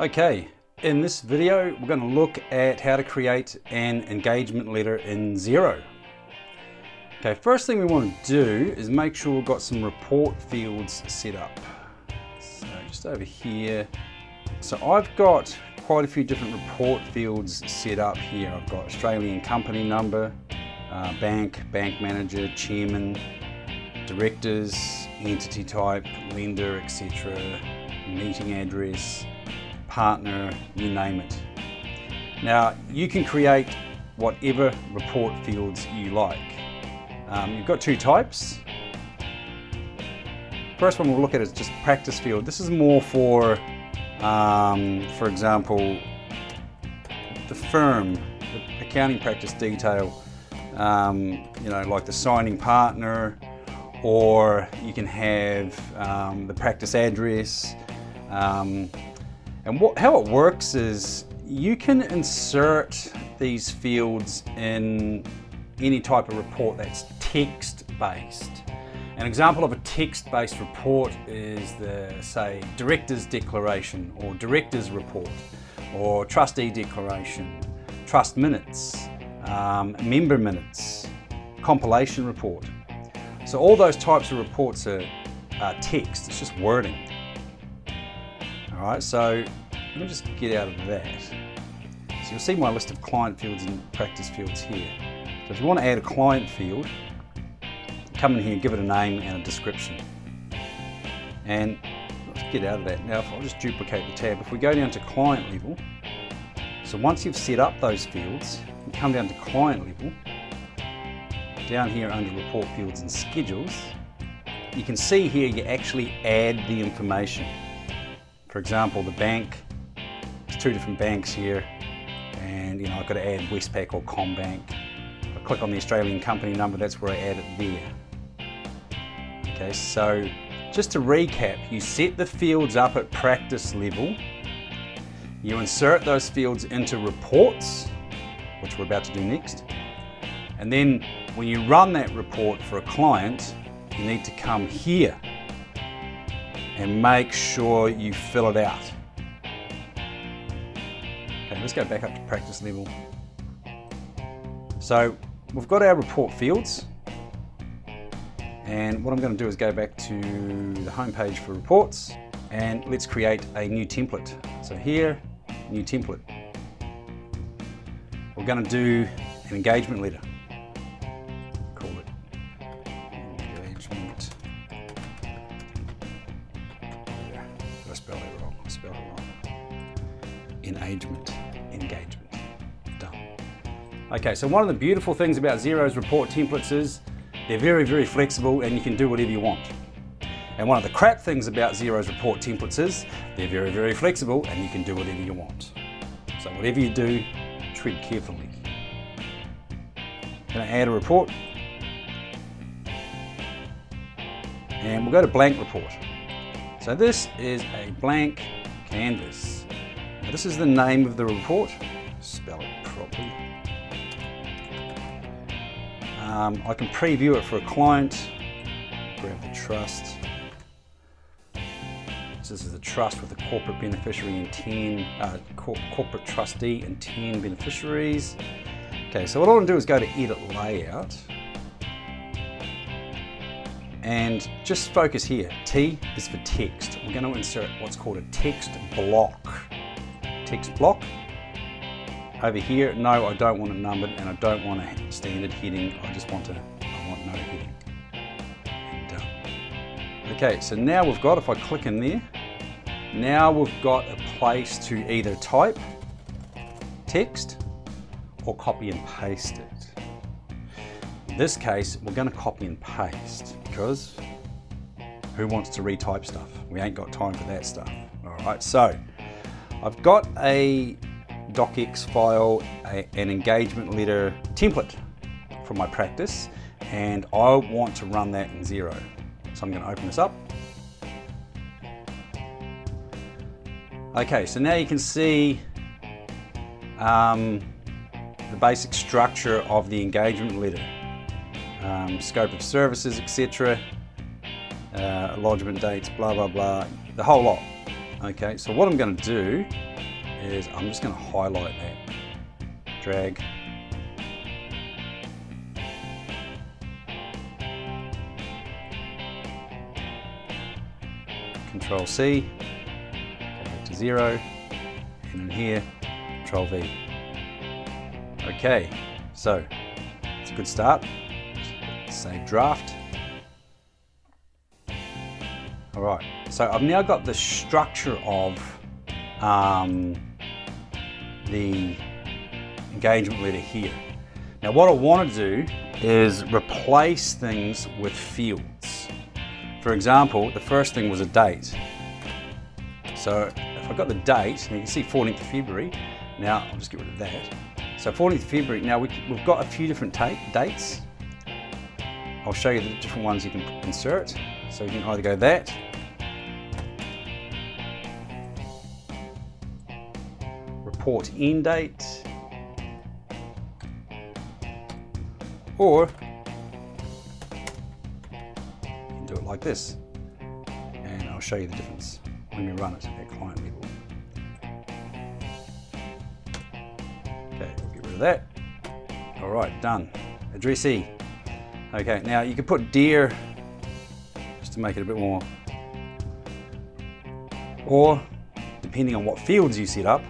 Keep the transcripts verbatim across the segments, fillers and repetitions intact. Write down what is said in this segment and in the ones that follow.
Okay, in this video we're going to look at how to create an engagement letter in Xero. Okay, first thing we want to do is make sure we've got some report fields set up. So just over here, so I've got quite a few different report fields set up here. I've got Australian company number, uh, bank, bank manager, chairman, directors, entity type, lender, et cetera, meeting address, partner, you name it. Now you can create whatever report fields you like. Um, you've got two types. First one we'll look at is just practice field. This is more for, um, for example, the firm, the accounting practice detail, um, you know, like the signing partner, or you can have um, the practice address. Um, And what, how it works is you can insert these fields in any type of report that's text-based. An example of a text-based report is the, say, director's declaration or director's report or trustee declaration, trust minutes, um, member minutes, compilation report. So all those types of reports are, are text, it's just wording. Alright, so let me just get out of that. So you'll see my list of client fields and practice fields here. So if you want to add a client field, come in here, give it a name and a description. And let's get out of that. Now if I'll just duplicate the tab, if we go down to client level, so once you've set up those fields, you come down to client level, down here under report fields and schedules, you can see here you actually add the information. For example, the bank, there's two different banks here, and you know, I've got to add Westpac or Combank. If I click on the Australian company number, that's where I add it there. Okay, so just to recap, you set the fields up at practice level, you insert those fields into reports, which we're about to do next, and then when you run that report for a client, you need to come here and make sure you fill it out. Okay, let's go back up to practice level. So we've got our report fields, and what I'm going to do is go back to the home page for reports, and let's create a new template. So here, new template. We're going to do an engagement letter. Call it engagement. I spelled it wrong, I spelled it wrong. Engagement, engagement, done. Okay, so one of the beautiful things about Xero's report templates is they're very, very flexible and you can do whatever you want. And one of the crap things about Xero's report templates is they're very, very flexible and you can do whatever you want. So whatever you do, tread carefully. Gonna add a report. And we'll go to blank report. So this is a blank canvas. Now this is the name of the report. Spell it properly. Um, I can preview it for a client. Grab the trust. So this is the trust with a corporate beneficiary and ten uh, cor corporate trustee and ten beneficiaries. Okay, so what I want to do is go to edit layout. And just focus here, T is for text. We're going to insert what's called a text block. Text block. Over here, no, I don't want it numbered and I don't want a standard heading. I just want, to, I want no heading. And done. Okay, so now we've got, if I click in there, now we've got a place to either type text or copy and paste it. In this case, we're going to copy and paste because who wants to retype stuff? We ain't got time for that stuff. All right, so I've got a docx file, a, an engagement letter template from my practice, and I want to run that in Xero. So I'm going to open this up. Okay, so now you can see um, the basic structure of the engagement letter. Um, scope of services, et cetera, uh, lodgement dates, blah, blah, blah, the whole lot. Okay, so what I'm going to do is I'm just going to highlight that. Drag. Control C, go back to zero, and in here, Control V. Okay, so it's a good start. Save draft. All right, so I've now got the structure of um, the engagement letter here. Now, what I want to do is replace things with fields. For example, the first thing was a date. So if I got the date, and you can see fourteenth of February, now I'll just get rid of that. So fourteenth of February, now we, we've got a few different dates. I'll show you the different ones you can insert. So you can either go that, report end date, or like this, and I'll show you the difference when you run it at client level. Okay, we'll get rid of that. All right, done. Addressee. Okay, now you can put dear just to make it a bit more, or depending on what fields you set up,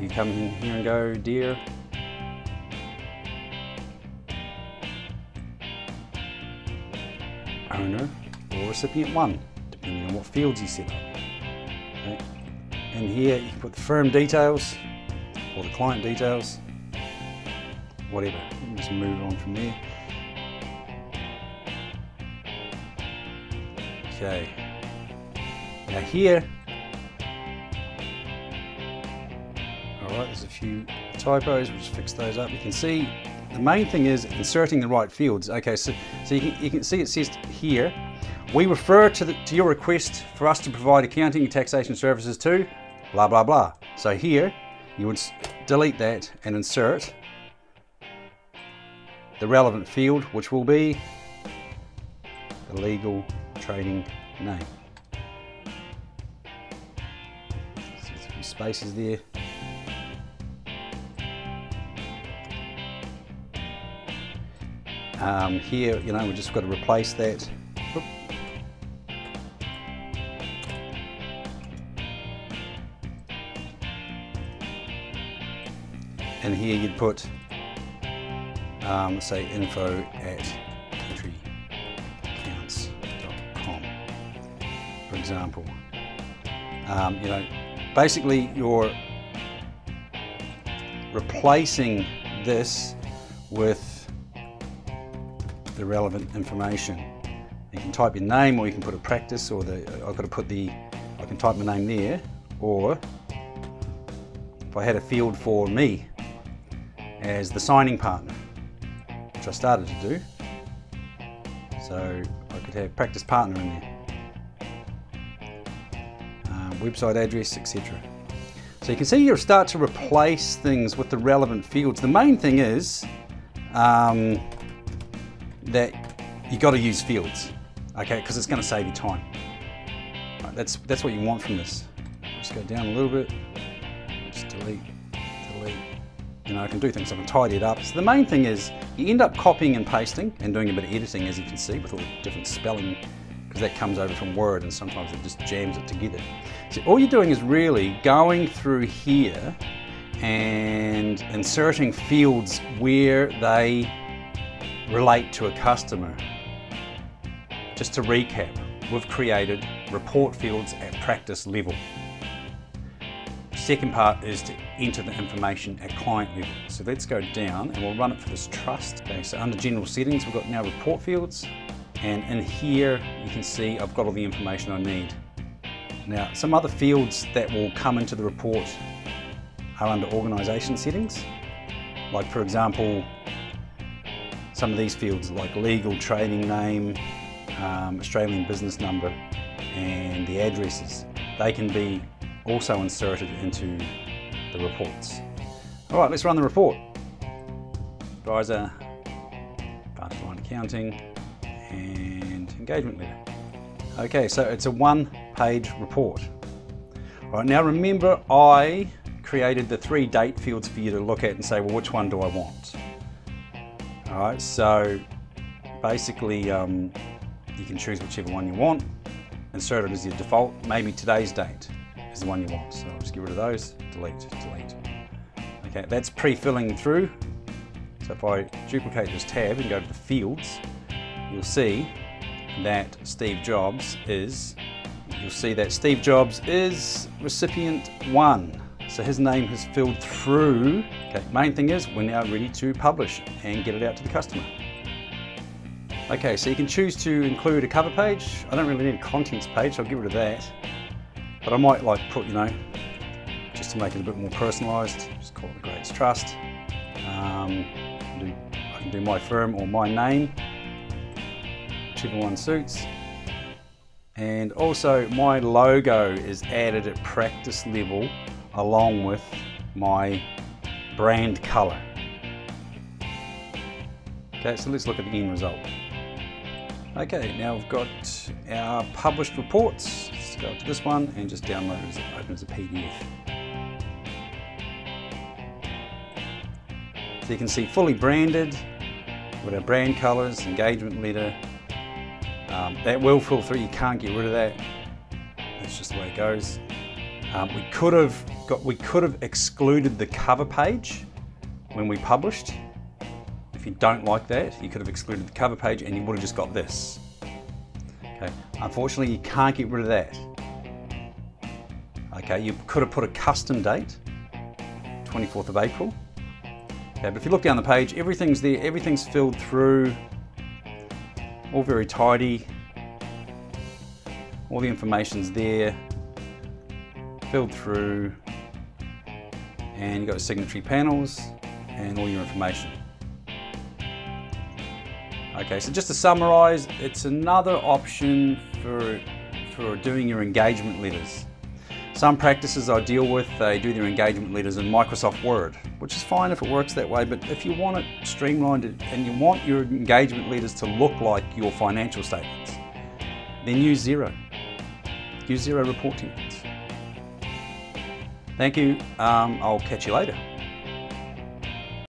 you come in here and go dear. Owner or recipient one, depending on what fields you set up. Okay. And here you can put the firm details or the client details, whatever. You can just move on from there. Okay. Now here, all right, there's a few typos. We'll just fix those up. You can see. The main thing is inserting the right fields. Okay, so, so you, can, you can see it says here, we refer to, the, to your request for us to provide accounting and taxation services to blah, blah, blah. So here, you would delete that and insert the relevant field, which will be the legal trading name. So there's a few spaces there. Um, here, you know, we've just got to replace that. Oop. And here you'd put, um, say, info at entry counts dot com, for example. Um, you know, basically you're replacing this with the relevant information. You can type your name, or you can put a practice, or the I've got to put the I can type my name there, or if I had a field for me as the signing partner, which I started to do, so I could have practice partner in there, uh, website address, et cetera. So you can see you'll start to replace things with the relevant fields. The main thing is um, that you got to use fields, okay, because it's going to save you time. Right, that's that's what you want from this. Just go down a little bit, just delete, delete. You know, I can do things. I can tidy it up. So the main thing is you end up copying and pasting and doing a bit of editing, as you can see, with all the different spelling, because that comes over from Word, and sometimes it just jams it together. So all you're doing is really going through here and inserting fields where they relate to a customer. Just to recap, we've created report fields at practice level. The second part is to enter the information at client level. So let's go down and we'll run it for this trust. Okay, so under general settings, we've got now report fields, and in here you can see I've got all the information I need. Now, some other fields that will come into the report are under organisation settings, like for example, some of these fields like legal, trading name, um, Australian business number, and the addresses. They can be also inserted into the reports. All right, let's run the report. Advisor, branch line accounting, and engagement letter. Okay, so it's a one page report. All right, now remember I created the three date fields for you to look at and say, well, which one do I want? All right, so basically um, you can choose whichever one you want, insert it as your default. Maybe today's date is the one you want. So I'll just get rid of those, delete, delete. Okay, that's pre-filling through. So if I duplicate this tab and go to the fields, you'll see that Steve Jobs is, you'll see that Steve Jobs is recipient one. So his name has filled through. Okay, main thing is we're now ready to publish and get it out to the customer. Okay, so you can choose to include a cover page. I don't really need a contents page, so I'll get rid of that. But I might like put, you know, just to make it a bit more personalised, just call it the Greatest Trust. Um, do, I can do my firm or my name, whichever one suits. And also my logo is added at practice level along with my brand color. Okay, so let's look at the end result. Okay, now we've got our published reports. Let's go up to this one and just download it as it opens a P D F. So you can see fully branded with our brand colors, engagement letter. Um, that will fill through, you can't get rid of that. That's just the way it goes. Um, we could have got, we could have excluded the cover page when we published. If you don't like that, you could have excluded the cover page and you would have just got this. Okay. Unfortunately, you can't get rid of that. Okay, you could have put a custom date, twenty-fourth of April. Okay, but if you look down the page, everything's there, everything's filled through, all very tidy, all the information's there, filled through, and you've got signatory panels and all your information. Okay, so just to summarize, it's another option for, for doing your engagement letters. Some practices I deal with, they do their engagement letters in Microsoft Word, which is fine if it works that way, but if you want it streamlined and you want your engagement letters to look like your financial statements, then use Xero. Use Xero reporting. Thank you, um, I'll catch you later.